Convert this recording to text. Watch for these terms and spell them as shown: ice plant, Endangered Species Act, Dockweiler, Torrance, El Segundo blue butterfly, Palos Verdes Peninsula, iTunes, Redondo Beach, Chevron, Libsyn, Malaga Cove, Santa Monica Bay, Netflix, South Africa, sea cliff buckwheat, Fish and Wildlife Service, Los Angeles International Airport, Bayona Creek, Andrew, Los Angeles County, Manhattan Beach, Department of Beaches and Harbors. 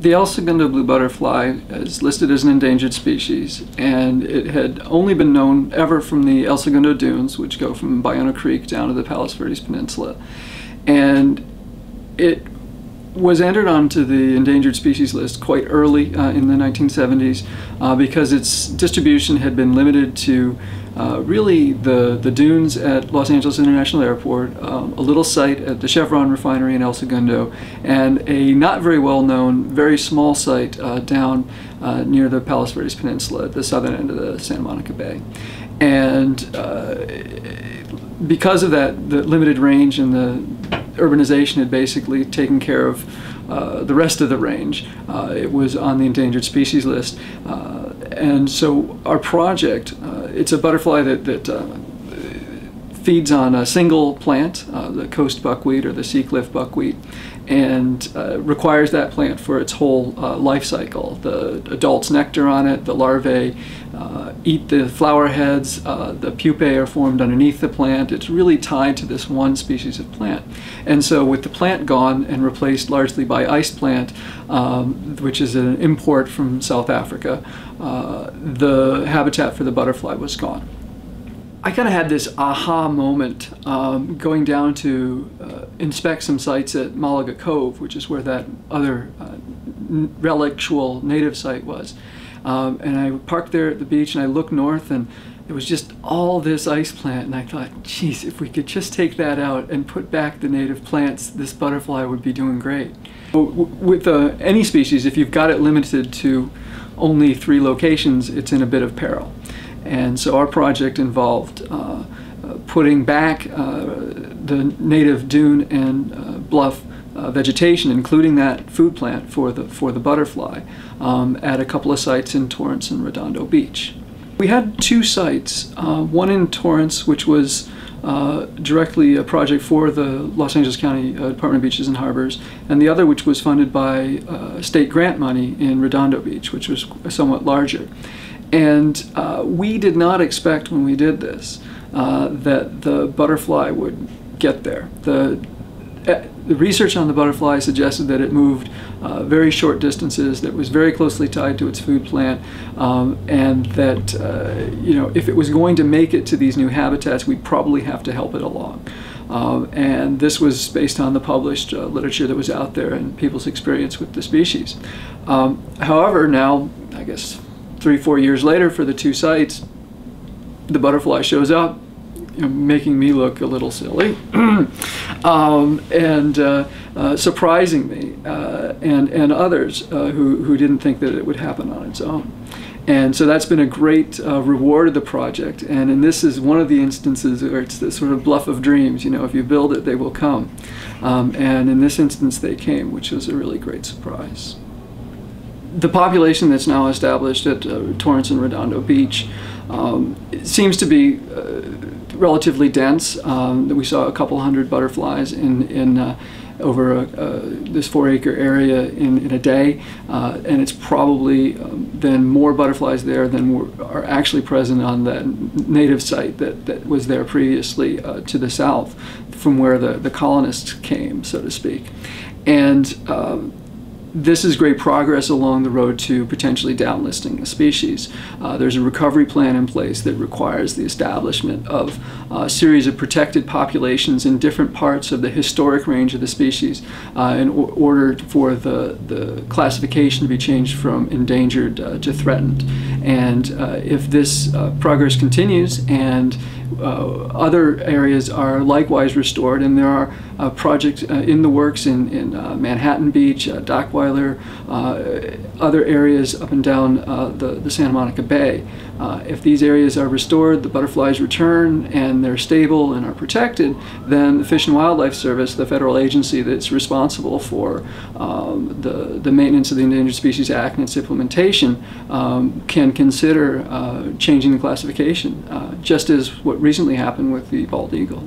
The El Segundo blue butterfly is listed as an endangered species, and it had only been known ever from the El Segundo dunes, which go from Bayona Creek down to the Palos Verdes Peninsula. And it was entered onto the endangered species list quite early in the 1970s because its distribution had been limited to really the dunes at Los Angeles International Airport, a little site at the Chevron refinery in El Segundo, and a not very well known, very small site down near the Palos Verdes Peninsula at the southern end of the Santa Monica Bay. And because of that, the limited range and the urbanization had basically taken care of the rest of the range. It was on the endangered species list. And so our project, it's a butterfly that feeds on a single plant, the coast buckwheat or the sea cliff buckwheat, and requires that plant for its whole life cycle. The adults nectar on it, the larvae eat the flower heads, the pupae are formed underneath the plant. It's really tied to this one species of plant. And so with the plant gone and replaced largely by ice plant, which is an import from South Africa, the habitat for the butterfly was gone. I kind of had this aha moment going down to inspect some sites at Malaga Cove, which is where that other relictual native site was. And I parked there at the beach and I looked north and it was just all this ice plant, and I thought, geez, if we could just take that out and put back the native plants, this butterfly would be doing great. With any species, if you've got it limited to only 3 locations, it's in a bit of peril. And so our project involved putting back the native dune and bluff vegetation, including that food plant for the butterfly, at a couple of sites in Torrance and Redondo Beach. We had 2 sites, one in Torrance, which was directly a project for the Los Angeles County Department of Beaches and Harbors, and the other, which was funded by state grant money in Redondo Beach, which was somewhat larger. And we did not expect when we did this that the butterfly would get there. The research on the butterfly suggested that it moved very short distances, that was very closely tied to its food plant, and that you know, if it was going to make it to these new habitats, we'd probably have to help it along. And this was based on the published literature that was out there and people's experience with the species. However, now, I guess, 3 or 4 years later for the 2 sites, the butterfly shows up, you know, making me look a little silly and surprising me and others who didn't think that it would happen on its own. And so that's been a great reward of the project, and this is one of the instances where it's this sort of bluff of dreams, you know, if you build it, they will come. And in this instance they came, which was a really great surprise. The population that's now established at Torrance and Redondo Beach seems to be relatively dense. We saw a couple hundred butterflies in over this 4-acre area in a day, and it's probably then more butterflies there than are actually present on that native site that was there previously to the south, from where the colonists came, so to speak. And this is great progress along the road to potentially downlisting the species. There's a recovery plan in place that requires the establishment of a series of protected populations in different parts of the historic range of the species in order for the classification to be changed from endangered to threatened. And if this progress continues and other areas are likewise restored, and there are projects in the works in Manhattan Beach, Dockweiler, other areas up and down the Santa Monica Bay. If these areas are restored, the butterflies return, and they're stable and are protected, then the Fish and Wildlife Service, the federal agency that's responsible for the maintenance of the Endangered Species Act and its implementation, can consider changing the classification, just as what recently happened with the bald eagle.